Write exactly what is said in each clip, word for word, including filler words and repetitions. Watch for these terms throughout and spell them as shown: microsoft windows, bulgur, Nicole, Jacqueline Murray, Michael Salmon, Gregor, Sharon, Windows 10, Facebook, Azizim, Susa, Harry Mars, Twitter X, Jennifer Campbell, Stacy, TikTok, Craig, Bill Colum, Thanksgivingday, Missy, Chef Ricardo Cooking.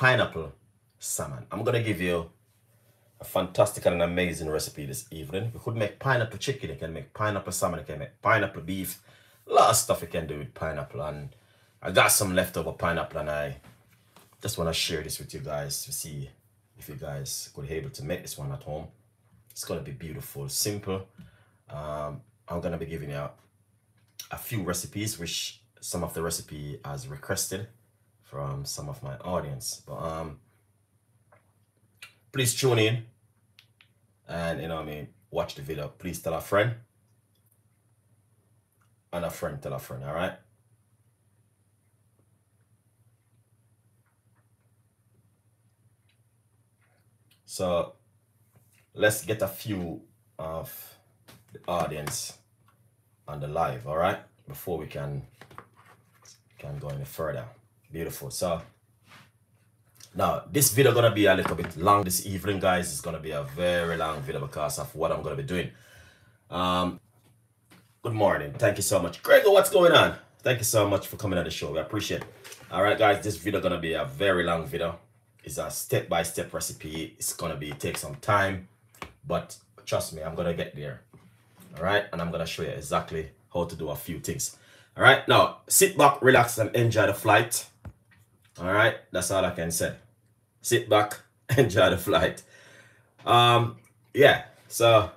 pineapple salmon. I'm gonna give you a fantastic and an amazing recipe this evening. You could make pineapple chicken, you can make pineapple salmon, you can make pineapple beef. A lot of stuff you can do with pineapple, and I got some leftover pineapple, and I just wanna share this with you guys to see if you guys could be able to make this one at home. It's gonna be beautiful, simple. Um, I'm gonna be giving you a few recipes, which some of the recipe as requested from some of my audience. But um, please tune in, and you know what I mean, watch the video. Please tell a friend, and a friend tell a friend. All right. So let's get a few of the audience on the live, all right, before we can can go any further. Beautiful. So now this video gonna be a little bit long this evening, guys. It's gonna be a very long video because of what I'm gonna be doing. Um, good morning. Thank you so much, Gregor. What's going on? Thank you so much for coming on the show. We appreciate it. All right, guys. This video gonna be a very long video. It's a step-by-step recipe. It's gonna be take some time, but trust me, I'm gonna get there. All right, and I'm gonna show you exactly how to do a few things. All right, now sit back, relax, and enjoy the flight. All right, that's all I can say. Sit back, enjoy the flight. Um, yeah, so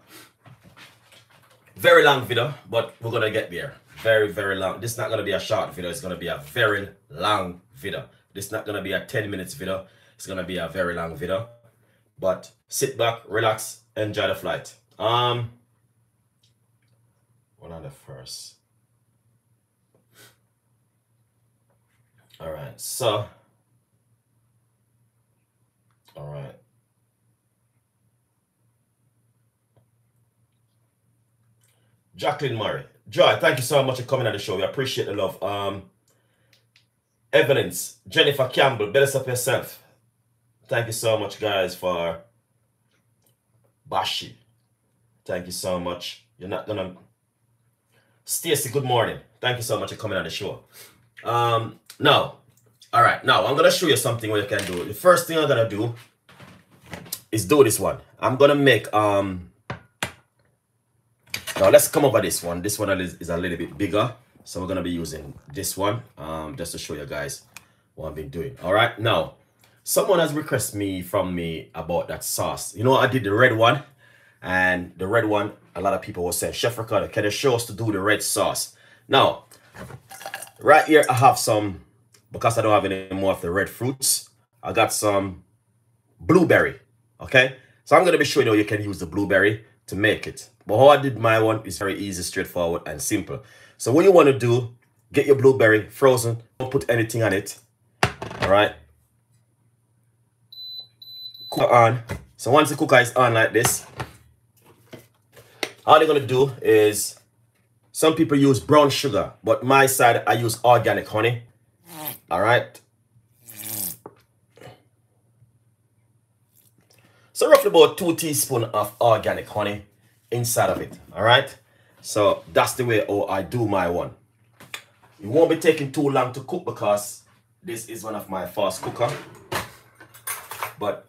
very long video, but we're gonna get there. Very, very long. This is not gonna be a short video. It's gonna be a very long video. This is not gonna be a ten minutes video. It's gonna be a very long video, but sit back, relax, enjoy the flight. Um, one of the first. All right, so, all right. Jacqueline Murray, Joy, thank you so much for coming on the show. We appreciate the love. Um, Evidence, Jennifer Campbell, bless up yourself. Thank you so much, guys, for Bashi. Thank you so much. You're not gonna. Stacy, good morning. Thank you so much for coming on the show. Um, now, all right, now I'm gonna show you something where you can do. The first thing I'm gonna do is do this one. I'm gonna make um. Now let's come over this one. This one is, is a little bit bigger. So we're gonna be using this one um, just to show you guys what I've been doing. All right, now someone has requested me from me about that sauce. You know, I did the red one, and the red one, a lot of people were saying, Chef Ricardo, can you show us to do the red sauce? Now, right here I have some, because I don't have any more of the red fruits, I got some blueberry, okay? So I'm gonna be showing you how you can use the blueberry to make it. But how I did my one is very easy, straightforward, and simple. So what you want to do, get your blueberry frozen, don't put anything on it, all right? Cook on. So once the cooker is on like this, all you're going to do is, some people use brown sugar, but my side, I use organic honey, all right? So roughly about two teaspoons of organic honey inside of it, all right? So that's the way oh, I do my one. It won't be taking too long to cook because this is one of my fast cooker. But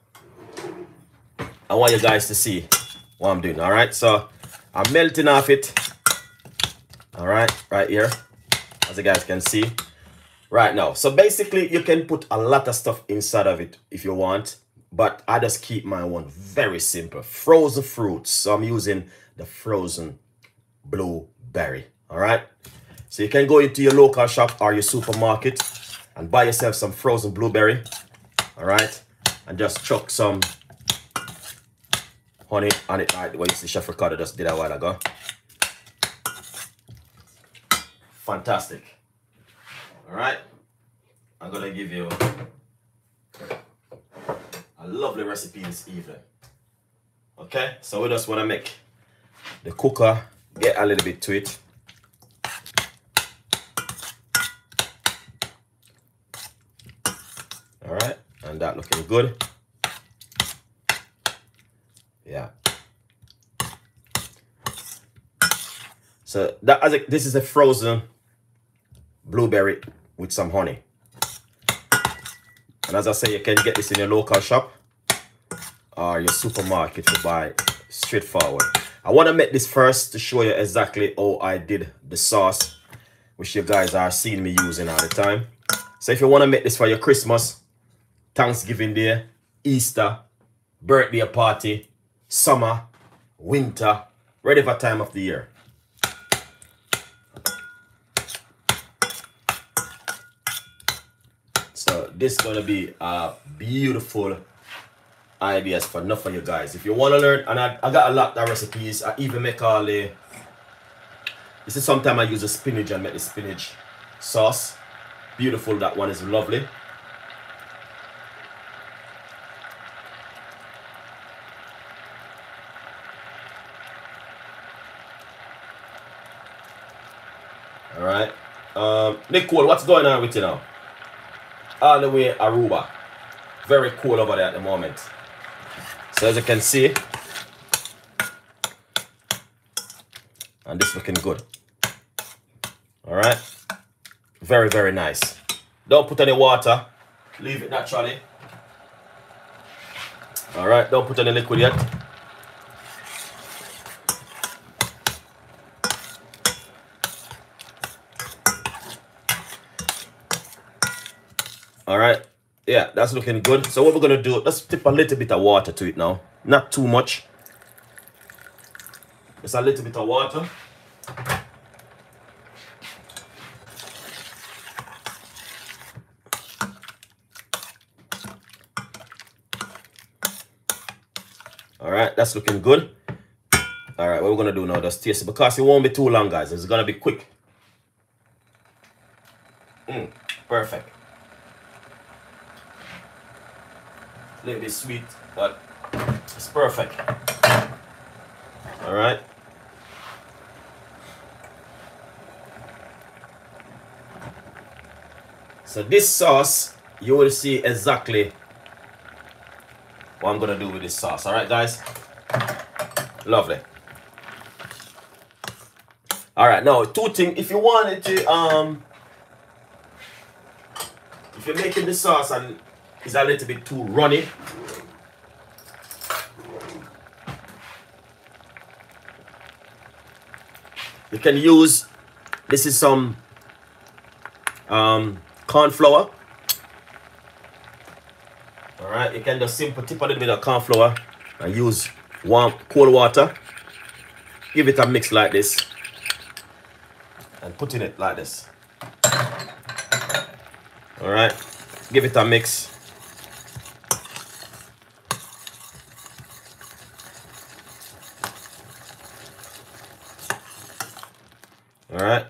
I want you guys to see what I'm doing, all right? So I'm melting off it, all right, right here, as you guys can see right now. So basically you can put a lot of stuff inside of it if you want, but I just keep my one very simple. Frozen fruits, so I'm using the frozen blueberry, all right? So you can go into your local shop or your supermarket and buy yourself some frozen blueberry, all right? And just chuck some honey on it. All right, well, you see Chef Ricardo just did a while ago. Fantastic. All right, I'm gonna give you a lovely recipe this evening. Okay, so we just wanna make the cooker get a little bit to it. All right, and that looking good. Yeah. So that as this is a frozen blueberry with some honey. And as I say, you can get this in your local shop or your supermarket to buy straightforward. I want to make this first to show you exactly how I did the sauce, which you guys are seeing me using all the time. So if you want to make this for your Christmas, Thanksgiving Day, Easter, birthday party, summer, winter, whatever time of the year. So this is going to be a beautiful ideas for enough of you guys. If you want to learn, and I, I got a lot of recipes. I even make all the, this is sometimes I use a spinach and make the spinach sauce. Beautiful, that one is lovely. All right. Um, Nicole, what's going on with you now? All the way Aruba. Very cool over there at the moment. So as you can see, and this looking good. All right, very very nice. Don't put any water, leave it naturally. All right, don't put any liquid yet. All right, yeah, that's looking good. So what we're gonna do, let's tip a little bit of water to it now, not too much. Just a little bit of water. All right, that's looking good. All right, what we're gonna do now, just taste it, because it won't be too long, guys. It's gonna be quick. Mm, perfect. A little bit sweet, but it's perfect. All right. So this sauce, you will see exactly what I'm gonna do with this sauce. All right, guys. Lovely. All right. Now, two things. If you wanted to, um, if you're making the sauce and it's a little bit too runny, you can use, this is some um, corn flour. All right, you can just simply tip a little bit of corn flour and use warm, cold water. Give it a mix like this and put in it like this. All right, give it a mix. All right,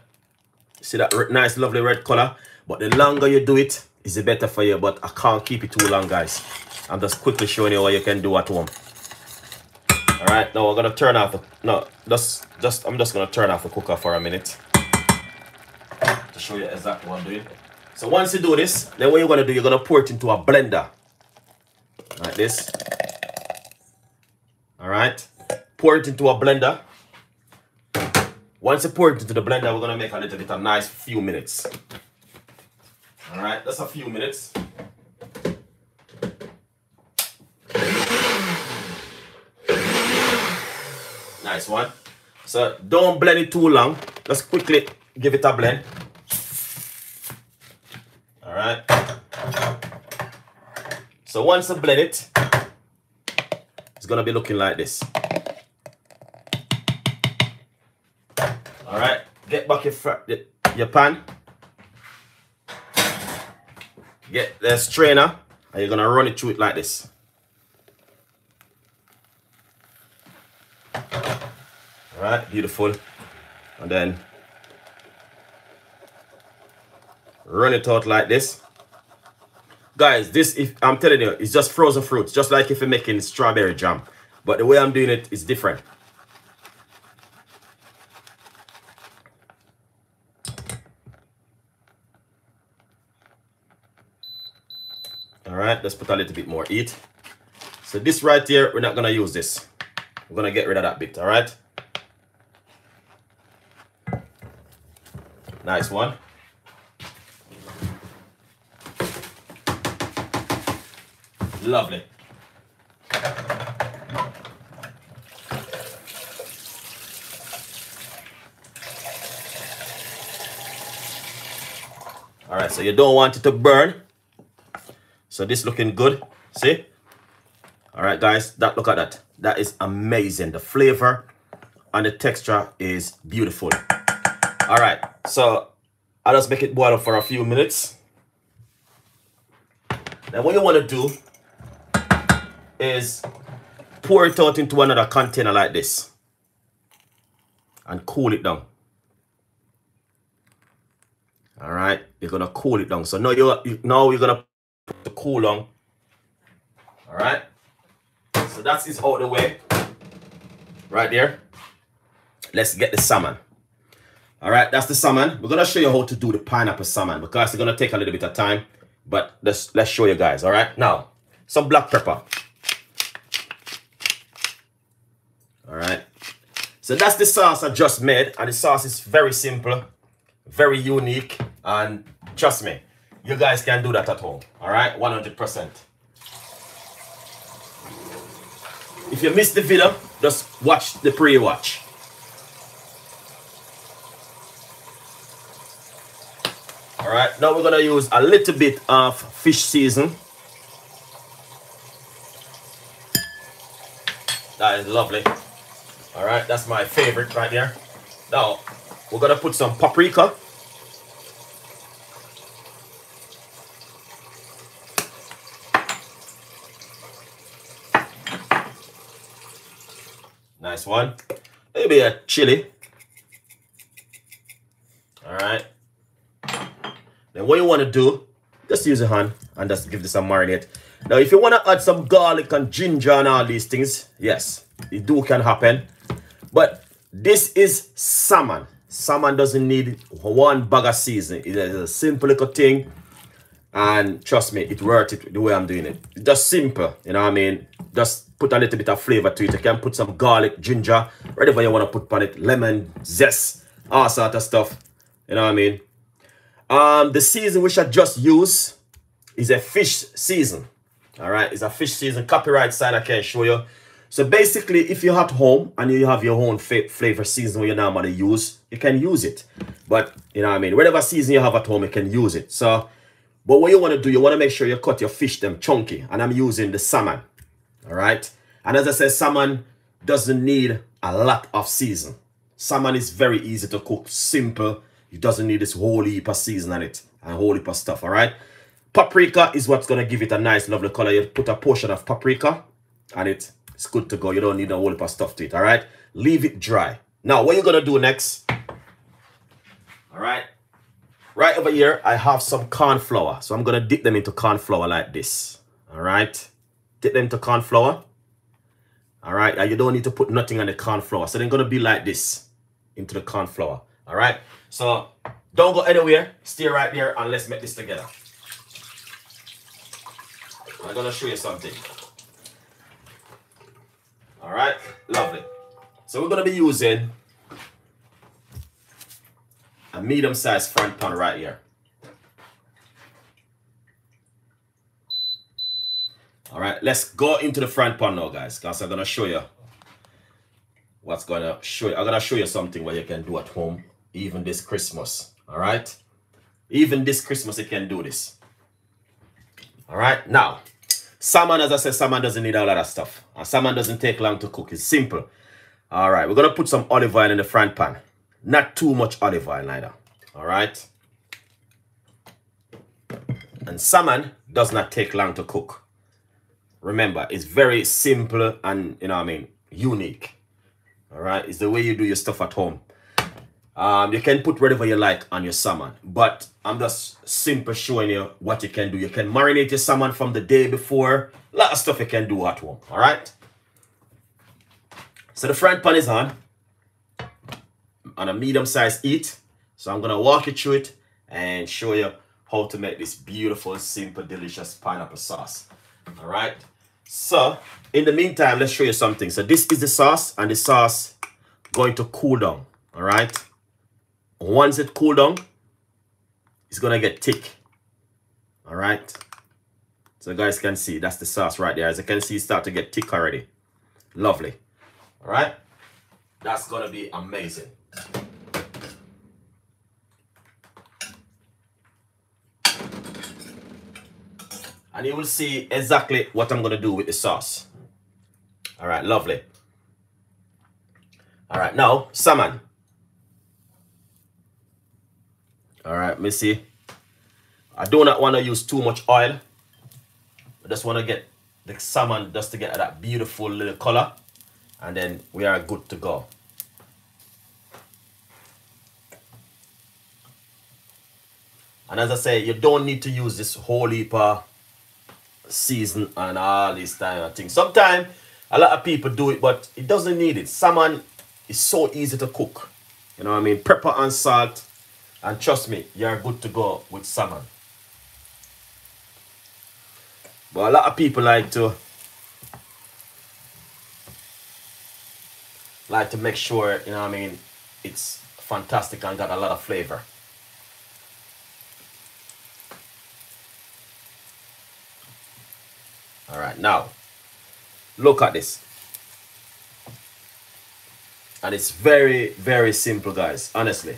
see that nice lovely red color, but the longer you do it is the better for you, but I can't keep it too long, guys. I'm just quickly showing you what you can do at home. All right, now we're gonna turn off the, no just just I'm just gonna turn off the cooker for a minute to show you exactly what I'm doing. So once you do this, then what you're gonna do, you're gonna pour it into a blender like this. All right, pour it into a blender. Once you pour it into the blender, we're gonna make a little bit of nice few minutes. All right, that's a few minutes. Nice one. So don't blend it too long. Just quickly give it a blend. All right. So once you blend it, it's gonna be looking like this. All right, get back your, your pan, get the strainer, and you're gonna run it through it like this. All right, beautiful. And then run it out like this. Guys, this, if I'm telling you, it's just frozen fruits, just like if you're making strawberry jam. But the way I'm doing it is different. All right, let's put a little bit more heat. So this right here, we're not gonna use this. We're gonna get rid of that bit, all right? Nice one. Lovely. All right, so you don't want it to burn. So this looking good, see? All right, guys, that look at that. That is amazing. The flavor and the texture is beautiful. All right, so I'll just make it boil up for a few minutes. Then what you want to do is pour it out into another container like this and cool it down. All right, you're gonna cool it down. So now you're you, now you're gonna put the cool down. All right, so that is out of the way right there. Let's get the salmon. All right, that's the salmon. We're gonna show you how to do the pineapple salmon because it's gonna take a little bit of time, but let's let's show you guys. All right, now some black pepper. All right, so that's the sauce I just made, and the sauce is very simple, very unique, and trust me, you guys can do that at home. All right, one hundred percent. If you missed the video, just watch the pre-watch. All right, now we're gonna use a little bit of fish season. That is lovely. All right, that's my favorite right there. Now we're gonna put some paprika. Nice one. Maybe a chili. All right. Then what you want to do, just use a hand and just give this a marinade. Now, if you want to add some garlic and ginger and all these things, yes, it do can happen. But this is salmon. Salmon doesn't need one bag of seasoning. It is a simple little thing. And trust me, it's worth it the way I'm doing it. It's just simple, you know what I mean? Just put a little bit of flavor to it. You can put some garlic, ginger, whatever you want to put on it. Lemon, zest, all sort of stuff. You know what I mean? Um, the season which I just used is a fish season. All right, it's a fish season. Copyright sign I can't show you. So basically, if you're at home and you have your own flavor season where you normally use, you can use it. But, you know what I mean? Whatever season you have at home, you can use it. So, but what you want to do, you want to make sure you cut your fish them chunky. And I'm using the salmon. All right? And as I said, salmon doesn't need a lot of season. Salmon is very easy to cook. Simple. It doesn't need this whole heap of season on it and whole heap of stuff, all right? Paprika is what's going to give it a nice, lovely color. You put a portion of paprika and it, it's good to go. You don't need a whole heap of stuff to it, all right? Leave it dry. Now, what you're going to do next, all right? Right over here, I have some corn flour. So I'm going to dip them into corn flour like this, all right? Dip them into corn flour, all right? And you don't need to put nothing on the corn flour. So they're going to be like this into the corn flour, all right? So, don't go anywhere. Stay right there and let's make this together. I'm going to show you something. All right, lovely. So, we're going to be using a medium-sized frying pan right here. All right, let's go into the frying pan now, guys, because I'm going to show you what's going to show you. I'm going to show you something where you can do at home. Even this Christmas, all right? Even this Christmas, you can do this. All right, now, salmon, as I said, salmon doesn't need a lot of stuff. And salmon doesn't take long to cook, it's simple. All right, we're gonna put some olive oil in the frying pan. Not too much olive oil neither, all right? And salmon does not take long to cook. Remember, it's very simple and, you know what I mean, unique. All right, it's the way you do your stuff at home. Um, you can put whatever you like on your salmon, but I'm just simple showing you what you can do. You can marinate your salmon from the day before. A lot of stuff you can do at home, all right? So the frying pan is on, on a medium-sized heat. So I'm going to walk you through it and show you how to make this beautiful, simple, delicious pineapple sauce, all right? So in the meantime, let's show you something. So this is the sauce, and the sauce going to cool down, all right? Once it cool down, it's gonna get thick. All right, So you guys can see, that's the sauce right there. As you can see, it's starting to get thick already. Lovely. All right. That's going to be amazing. And you will see exactly what I'm going to do with the sauce. All right, lovely. All right, now, salmon. All right, Missy. I do not want to use too much oil. I just want to get the salmon just to get that beautiful little color. And then we are good to go. And as I say, you don't need to use this whole heap of season and all this kind of thing. Sometimes a lot of people do it, but it doesn't need it. Salmon is so easy to cook. You know what I mean? Pepper and salt. And trust me, you're good to go with salmon. But a lot of people like to like to make sure, you know what I mean, it's fantastic and got a lot of flavor. All right, now, look at this. And it's very, very simple, guys, honestly.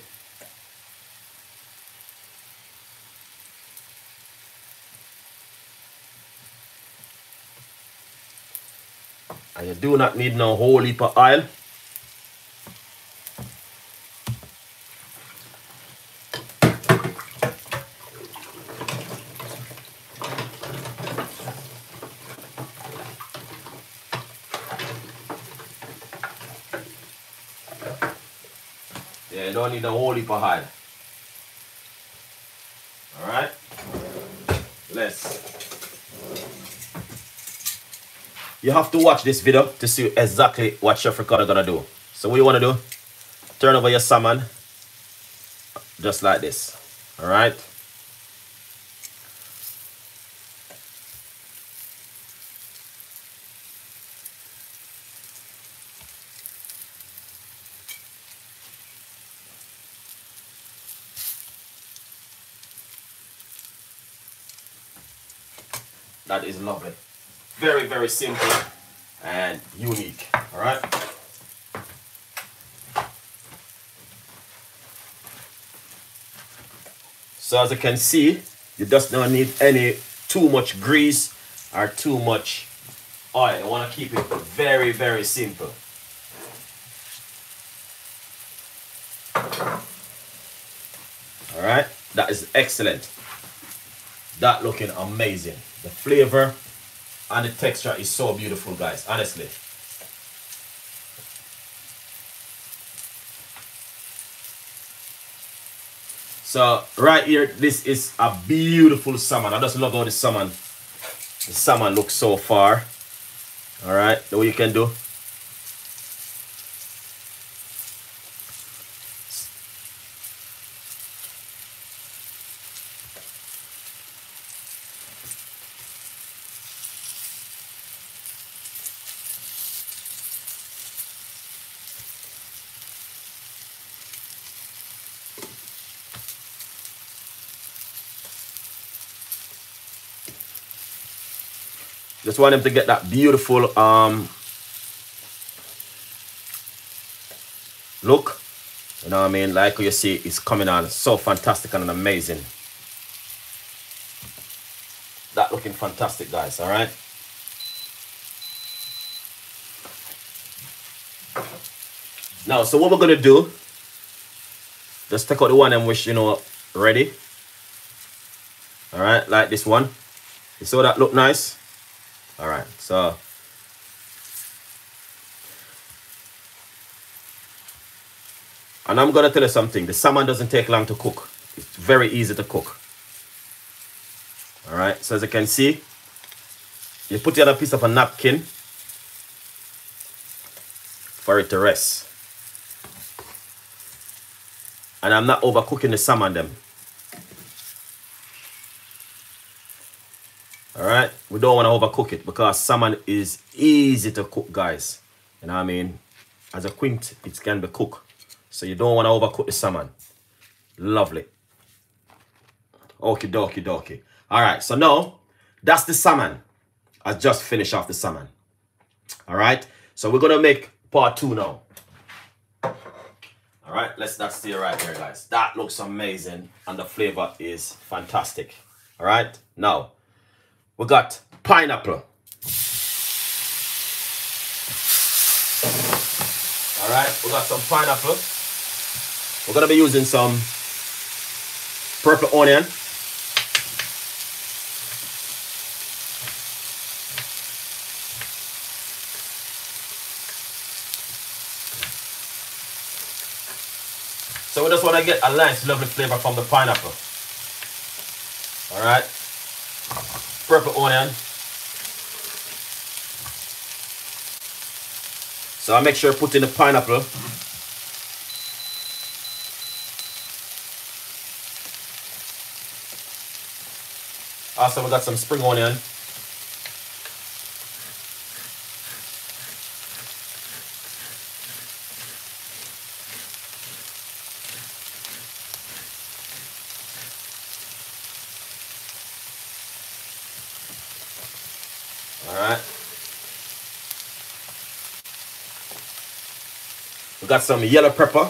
And you do not need no whole heap of oil. Yeah, you don't need a whole heap of oil. All right, let's. You have to watch this video to see exactly what Chef Ricardo is gonna do. So what you wanna do? Turn over your salmon, just like this. All right. That is lovely. Very, very simple and unique. All right. So as you can see, you just don't need any too much grease or too much oil. You want to keep it very, very simple. All right. That is excellent. That looking amazing. The flavor and the texture is so beautiful, guys, honestly. So right here, this is a beautiful salmon. I just love how the salmon, the salmon looks so far. All right, that's what you can do. Just want them to get that beautiful um, look. You know what I mean? Like you see, it's coming on so fantastic and amazing. That looking fantastic, guys, all right? Now, so what we're gonna do, just take out the one and which, you know, ready. All right, like this one. You saw that look nice? All right, so and I'm gonna tell you something. The salmon doesn't take long to cook. It's very easy to cook. All right, so as you can see, you put the other piece of a napkin for it to rest. And I'm not overcooking the salmon them. All right, we don't want to overcook it because salmon is easy to cook, guys. You know what I mean? As a quint, it can be cooked. So you don't want to overcook the salmon. Lovely. Okie dokie dokie. All right, so now That's the salmon. I just finished off the salmon. All right. So we're going to make part two now. All right. Let's not stay right there, guys. That looks amazing. And the flavor is fantastic. All right. Now, we got pineapple. All right. We got some pineapple. We're going to be using some purple onion. So we just want to get a nice lovely flavor from the pineapple. Alright. Purple onion. So I make sure I put in the pineapple. Also we got some spring onion. We got some yellow pepper. All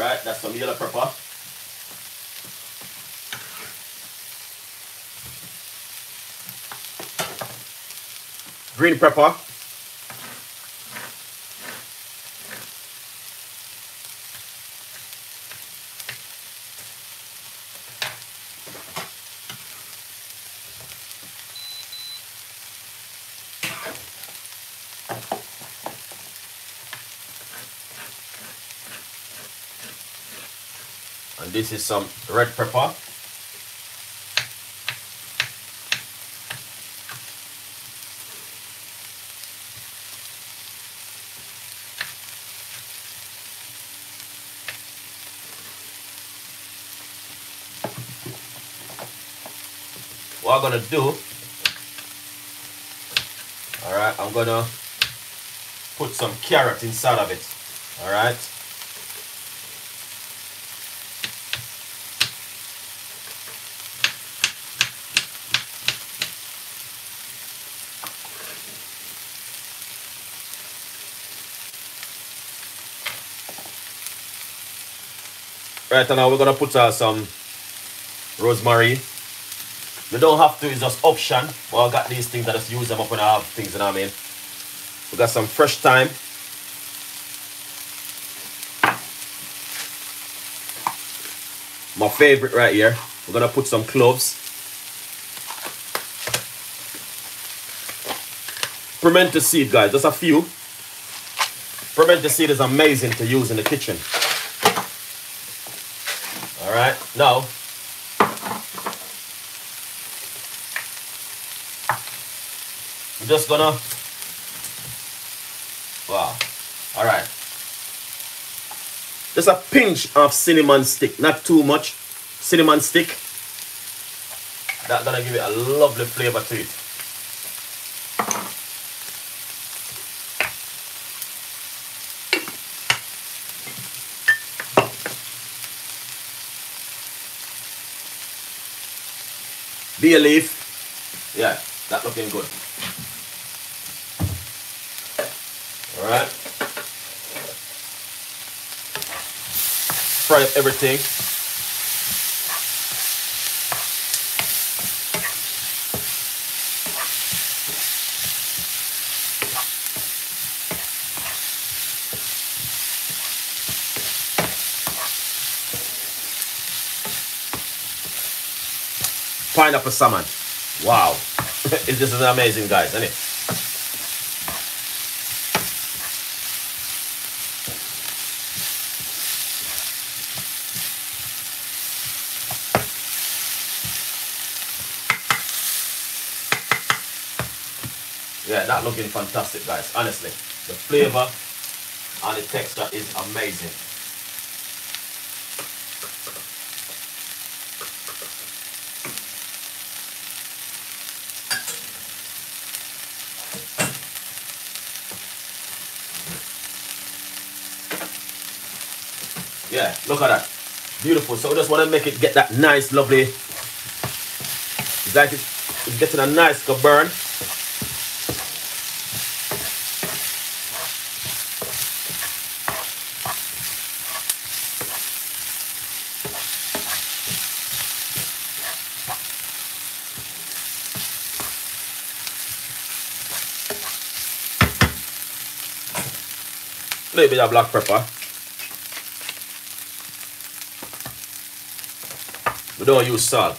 right, that's some yellow pepper. Green pepper. This is some red pepper. What I'm gonna do, all right, I'm gonna put some carrot inside of it, all right. Right, and now we're gonna put uh, some rosemary. You don't have to, it's just option. Well, I got these things, I just use them up when I have things, you know what I mean? We got some fresh thyme. My favorite right here. We're gonna put some cloves. Pimento seed, guys, just a few. Pimento seed is amazing to use in the kitchen. Alright, now I'm just gonna wow. Alright. Just a pinch of cinnamon stick, not too much. Cinnamon stick. That's gonna give it a lovely flavor to it. Be a leaf. Yeah, that looking good. Alright. Fry up everything. Pineapple salmon. Wow. This is amazing, guys, isn't it? Yeah, that looking fantastic, guys. Honestly, the flavor and the texture is amazing. Yeah, look at that. Beautiful. So we just want to make it get that nice, lovely. It's like it's, it's getting a nice good burn. Little bit of black pepper. We don't use salt.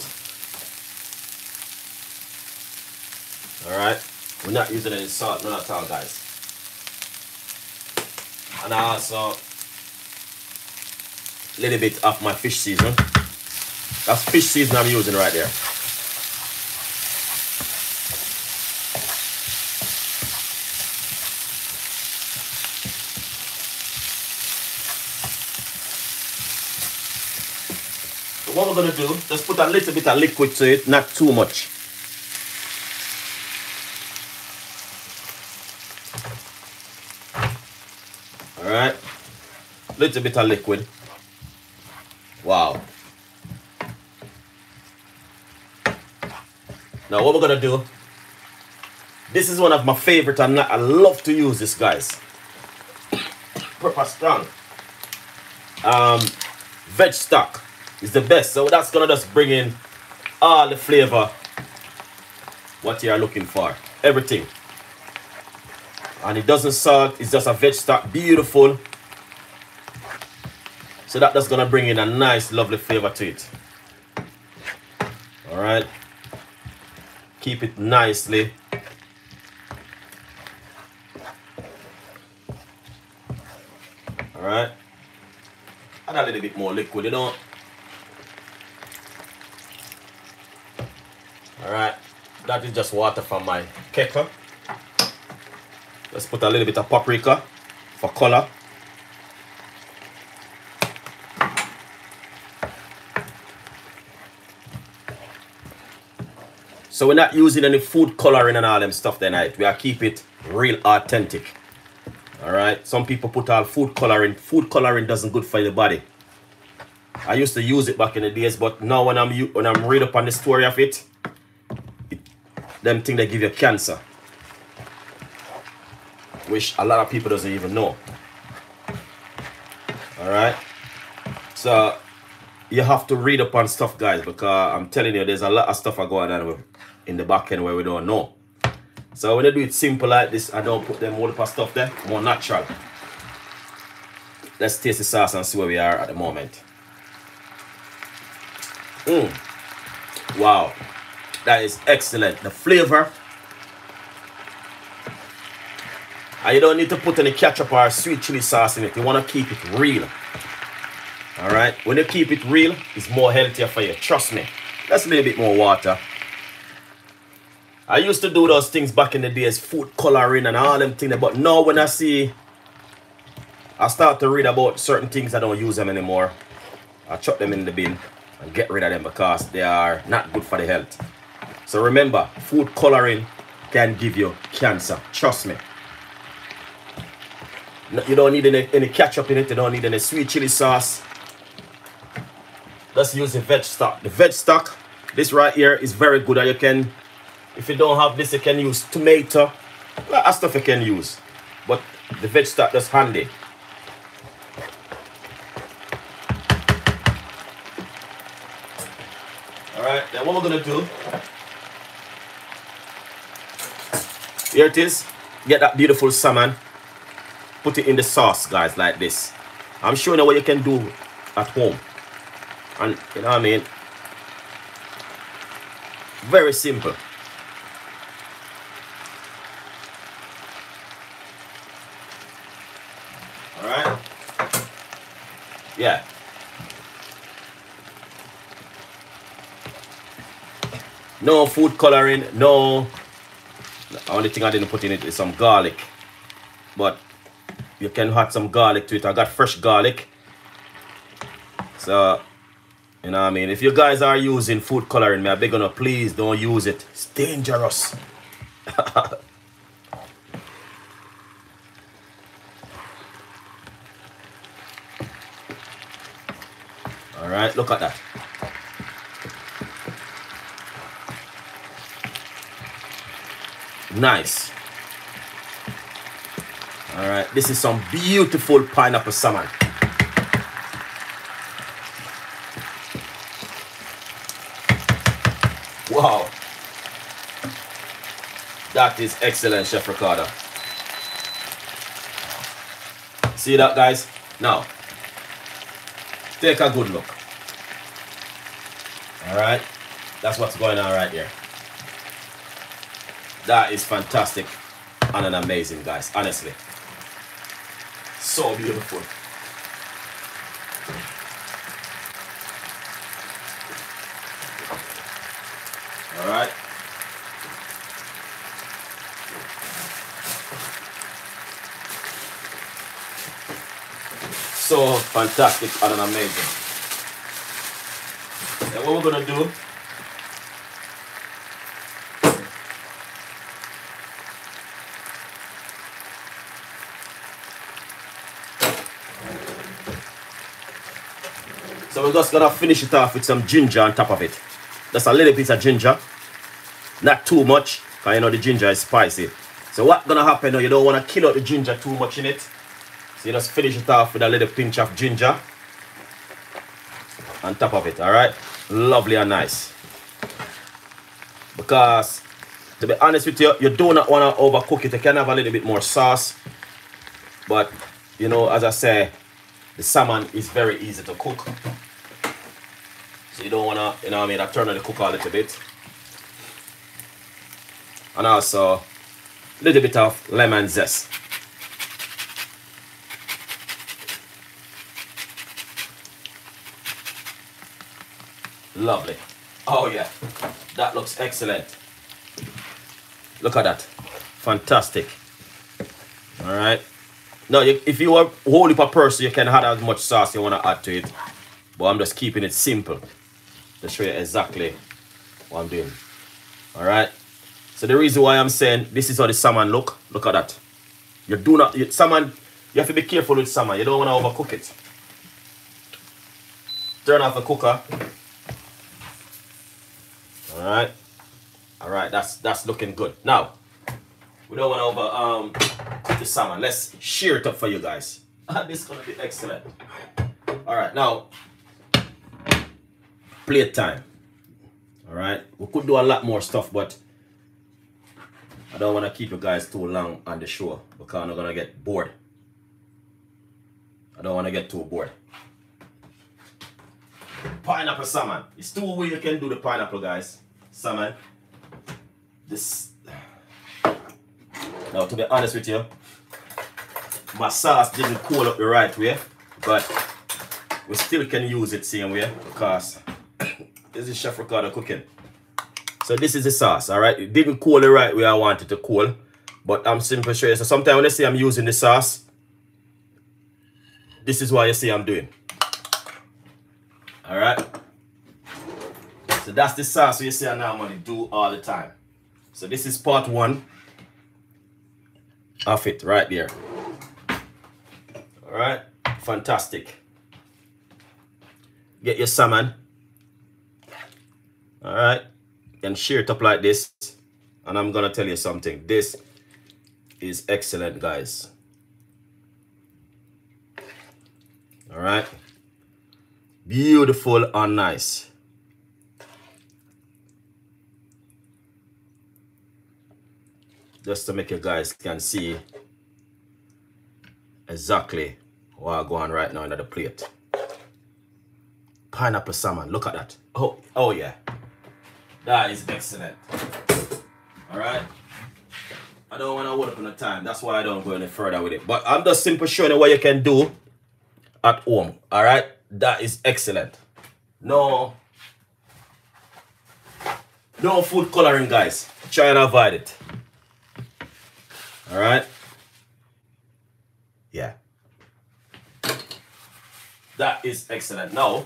Alright? We're not using any salt, none at all, guys. And I also a little bit of my fish season. That's fish season I'm using right there. What we're going to do, just put a little bit of liquid to it, not too much. Alright, little bit of liquid. Wow. Now what we're going to do, this is one of my favorite, and I love to use this, guys. Pepper strong. Um, veg stock. It's the best, so that's gonna just bring in all the flavor what you are looking for, everything. And it doesn't salt, it's just a veg stock, beautiful. So that, that's gonna bring in a nice, lovely flavor to it. All right, keep it nicely. All right, add a little bit more liquid, you know. Alright, that is just water from my kettle. Let's put a little bit of paprika for color. So we're not using any food coloring and all them stuff tonight. We are keep it real authentic. Alright, some people put all food coloring. Food coloring doesn't good for the body. I used to use it back in the days, but now when I'm when I'm read up on the story of it, them thing they give you cancer, which a lot of people doesn't even know. All right, so you have to read up on stuff, guys, because I'm telling you, there's a lot of stuff going on in the back end where we don't know. So when I do it simple like this, I don't put them all the stuff there, more natural. Let's taste the sauce and see where we are at the moment. Mm. Wow. That is excellent. The flavor. And you don't need to put any ketchup or sweet chili sauce in it. You want to keep it real. Alright. When you keep it real, it's more healthier for you. Trust me. That's a little bit more water. I used to do those things back in the days. Food coloring and all them things. But now when I see... I start to read about certain things, I don't use them anymore. I chuck them in the bin and get rid of them because they are not good for the health. So remember, food coloring can give you cancer. Trust me. You don't need any, any ketchup in it. You don't need any sweet chili sauce. Let's use the veg stock. The veg stock, this right here is very good. You can, if you don't have this, you can use tomato. That's stuff you can use. But the veg stock is handy. All right, then what we're going to do, here it is, get that beautiful salmon, put it in the sauce, guys, like this. I'm showing you what you can do at home, and you know what I mean, very simple. All right, yeah. No food coloring, no. The only thing I didn't put in it is some garlic. But you can add some garlic to it. I got fresh garlic. So, you know what I mean? If you guys are using food coloring, may I beg on you, please don't use it. It's dangerous. right? Look like that. Nice. All right, this is some beautiful pineapple salmon. Wow. That is excellent, Chef Ricardo. See that, guys? Now, take a good look. All right, that's what's going on right there. That is fantastic and an amazing, guys, honestly. So beautiful. All right. So fantastic and an amazing. And what we're gonna do, so we're just gonna finish it off with some ginger on top of it. Just a little bit of ginger, not too much, because you know the ginger is spicy. So what's gonna happen now, you don't want to kill out the ginger too much in it, so you just finish it off with a little pinch of ginger on top of it. All right, lovely and nice, because to be honest with you, you do not want to overcook it. You can have a little bit more sauce, but you know, as I say, the salmon is very easy to cook. So you don't wanna, you know what I mean, I turn on the cooker a little bit. And also, a little bit of lemon zest. Lovely. Oh yeah, that looks excellent. Look at that, fantastic. All right. Now, if you are a whole heap of person, you can add as much sauce you want to add to it. But I'm just keeping it simple to show you exactly what I'm doing. All right. So the reason why I'm saying this is how the salmon look. Look at that. You do not, you, salmon, you have to be careful with salmon. You don't want to overcook it. Turn off the cooker. All right. All right. That's that's looking good. Now, we don't want to over um cook the salmon. Let's shear it up for you guys. This is gonna be excellent. All right, now plate time. All right, we could do a lot more stuff, but I don't want to keep you guys too long on the show because I'm gonna get bored. I don't want to get too bored. Pineapple salmon. It's two ways you can do the pineapple, guys. Salmon. This. Now, to be honest with you, my sauce didn't cool up the right way, but we still can use it same way because this is Chef Ricardo Cooking. So this is the sauce, all right? It didn't cool the right way I wanted to cool, but I'm simply sure. So sometimes when I say I'm using the sauce, this is what you see I'm doing. All right? So that's the sauce you see I normally do all the time. So this is part one of it right there. All right, fantastic. Get your salmon, all right, and shear it up like this. And I'm gonna tell you something, this is excellent, guys. All right, beautiful and nice. Just to make you guys can see exactly what's going on right now in the plate. Pineapple salmon, look at that. Oh, oh yeah. That is excellent. Alright. I don't want to hold up on the time. That's why I don't go any further with it. But I'm just simply showing you what you can do at home. Alright. That is excellent. No. No food coloring, guys. Try and avoid it. All right. Yeah. That is excellent. Now,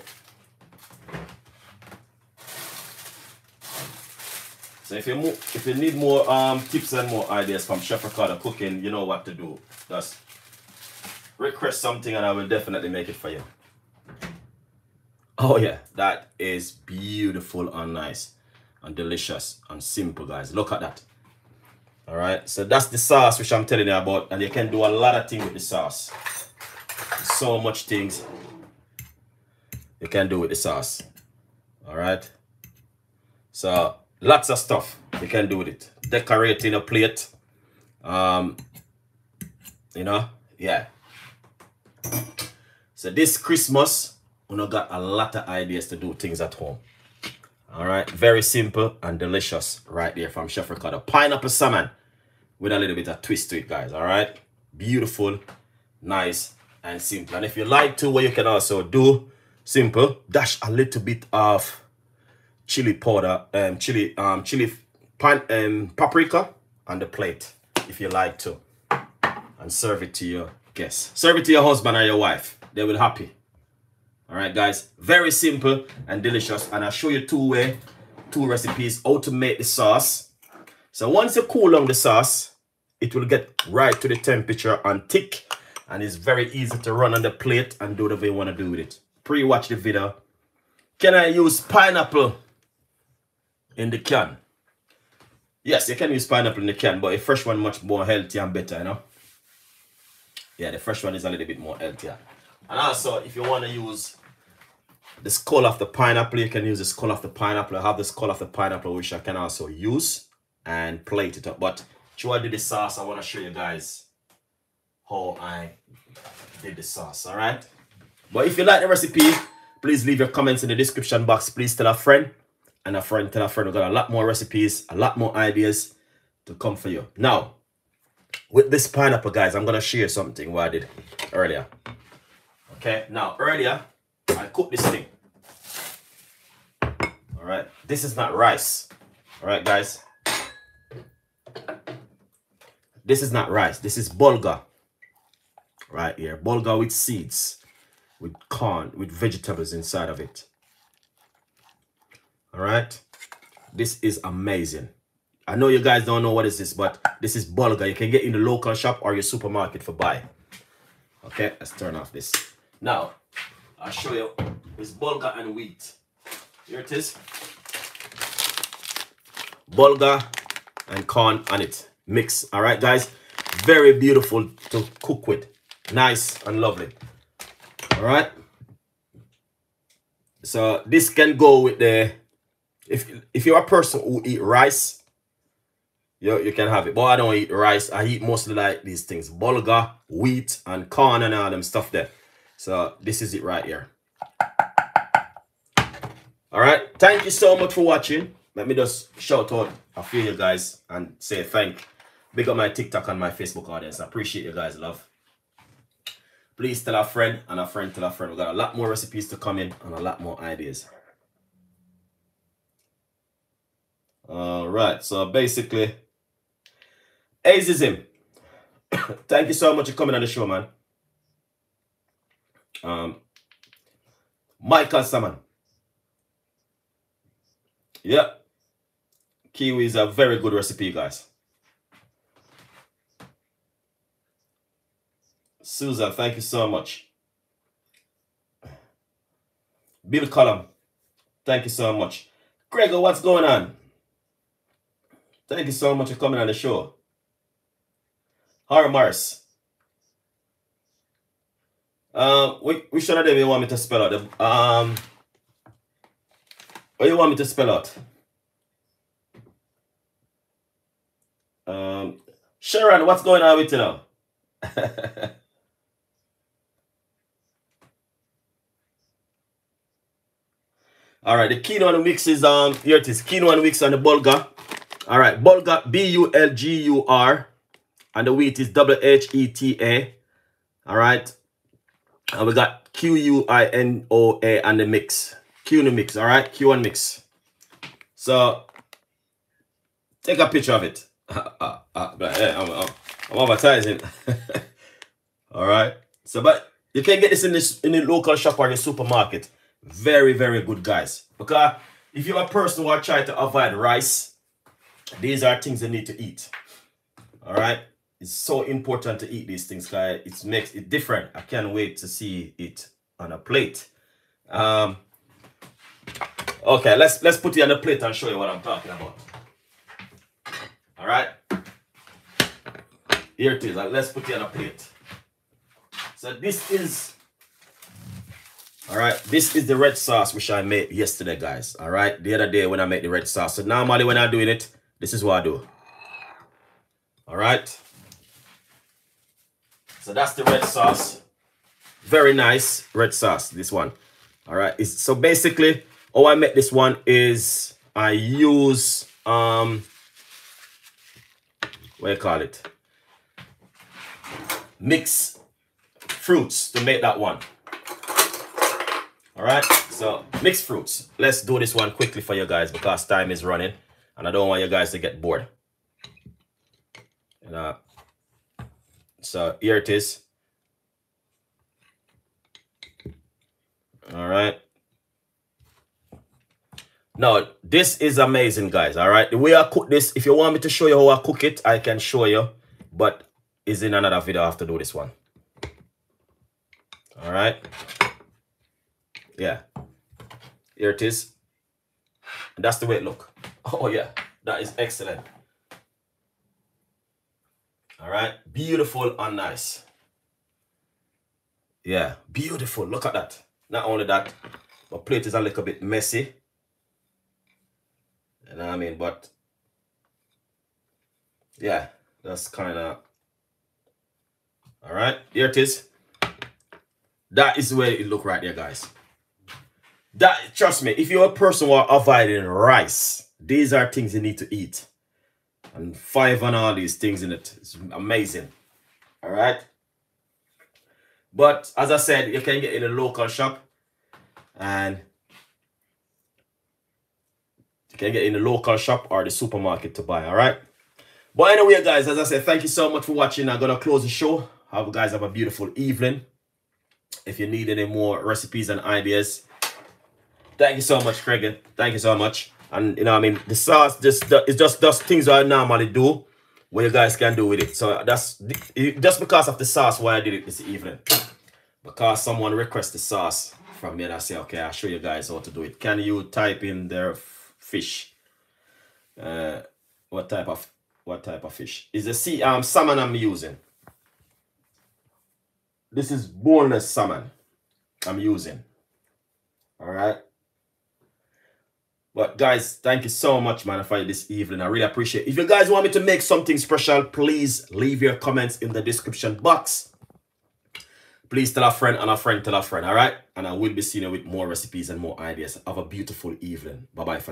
so if you mo if you need more um tips and more ideas from Chef Ricardo Cooking, you know what to do. Just request something, and I will definitely make it for you. Oh yeah, that is beautiful and nice and delicious and simple, guys. Look at that. All right, so that's the sauce which I'm telling you about, and you can do a lot of things with the sauce. So much things you can do with the sauce. All right, so lots of stuff you can do with it. Decorating a plate, um you know. Yeah, so this Christmas we got a lot of ideas to do things at home. All right, very simple and delicious right there from Chef Ricardo. Pineapple salmon with a little bit of twist to it, guys. All right, beautiful, nice and simple. And if you like to, what you can also do, simple, dash a little bit of chili powder, um chili um chili pan, um paprika on the plate if you like to, and serve it to your guests. Serve it to your husband or your wife. They will be happy. All right, guys, very simple and delicious. And I'll show you two way, two recipes how to make the sauce. So once you cool down the sauce, it will get right to the temperature and thick, and it's very easy to run on the plate and do whatever you want to do with it. Pre-watch the video. Can I use pineapple in the can? Yes, you can use pineapple in the can, but a fresh one much more healthy and better, you know. Yeah, the fresh one is a little bit more healthier. And also, if you want to use the skull of the pineapple, you can use the skull of the pineapple. I have the skull of the pineapple, which I can also use and plate it up. But before I do the sauce, I want to show you guys how I did the sauce, all right? But if you like the recipe, please leave your comments in the description box. Please tell a friend, and a friend tell a friend. We've got a lot more recipes, a lot more ideas to come for you. Now, with this pineapple, guys, I'm going to share something what I did earlier. Okay, now earlier, I cooked this thing. All right, this is not rice. All right, guys. This is not rice. This is bulgur. Right here, bulgur with seeds, with corn, with vegetables inside of it. All right, this is amazing. I know you guys don't know what is this, but this is bulgur. You can get in the local shop or your supermarket for buy. Okay, let's turn off this. Now, I'll show you. It's bulgur and wheat. Here it is. Bulgur and corn on it. Mix, all right, guys? Very beautiful to cook with. Nice and lovely. All right? So this can go with the... If, if you're a person who eat rice... You, you can have it, but I don't eat rice. I eat mostly like these things, bulgur, wheat, and corn and all them stuff there. So this is it right here. All right, thank you so much for watching. Let me just shout out a few of you guys and say thank. Big up my TikTok and my Facebook audience. I appreciate you guys' love. Please tell a friend, and a friend tell a friend. We've got a lot more recipes to come in and a lot more ideas. All right, so basically... Azizim, thank you so much for coming on the show, man. Um, Michael Salmon. Yeah. Kiwi is a very good recipe, guys. Susa, thank you so much. Bill Colum, thank you so much. Gregor, what's going on? Thank you so much for coming on the show. Harry Mars. Um, which one of them you want me to spell out? Um, what do you want me to spell out? Um, Sharon, what's going on with you now? All right, the quinoa and mix is um here it is, quinoa and mix on the bulgur. All right, bulgur, B U L G U R. And the wheat is W H E T A. All right. And we got Q U I N O A and the mix. Q in the mix. All right. Q and mix. So take a picture of it. I'm, I'm, I'm advertising. All right. So, but you can get this in, this in the local shop or the supermarket. Very, very good, guys. Because if you're a person who are trying to avoid rice, these are things you need to eat. All right. It's so important to eat these things, guys. It makes it different. I can't wait to see it on a plate. Um, Okay, let's let's put it on the plate and show you what I'm talking about. All right, here it is. Let's put it on a plate. So this is, all right, this is the red sauce which I made yesterday, guys. All right, the other day when I made the red sauce. So normally when I'm doing it, this is what I do. All right. So that's the red sauce. Very nice red sauce, this one. All right. It's, so basically, how I make this one is I use, um, what do you call it? Mix fruits to make that one. All right. So mixed fruits. Let's do this one quickly for you guys because time is running and I don't want you guys to get bored. And, uh, so here it is. All right. Now, this is amazing, guys. All right. The way I cook this, if you want me to show you how I cook it, I can show you. But it's in another video. I have to do this one. All right. Yeah. Here it is. And that's the way it looks. Oh, yeah. That is excellent. All right. Beautiful and nice. Yeah. Beautiful. Look at that. Not only that, my plate is a little bit messy. You know what I mean? But yeah, that's kind of all right. Here it is. That is where it look right there, guys. That, trust me, if you're a person who are avoiding rice, these are things you need to eat. And five and all these things in it. It's amazing. All right. But as I said, you can get in a local shop and you can get in a local shop or the supermarket to buy, all right? But anyway, guys, as I said, thank you so much for watching. I'm going to close the show. Have you guys have a beautiful evening. If you need any more recipes and ideas, thank you so much, Craig. Thank you so much. And, you know, I mean, the sauce, just it's just those things I normally do. What you guys can do with it. So that's just because of the sauce why I did it this evening. Because someone requested the sauce from me and I say, okay, I'll show you guys how to do it. Can you type in their fish? Uh, what type of what type of fish? Is the sea um salmon I'm using? This is boneless salmon I'm using. All right. But guys, thank you so much, man, for this evening. I really appreciate it. If you guys want me to make something special, please leave your comments in the description box. Please tell a friend and a friend tell a friend, all right? And I will be seeing you with more recipes and more ideas. Have a beautiful evening. Bye-bye for now.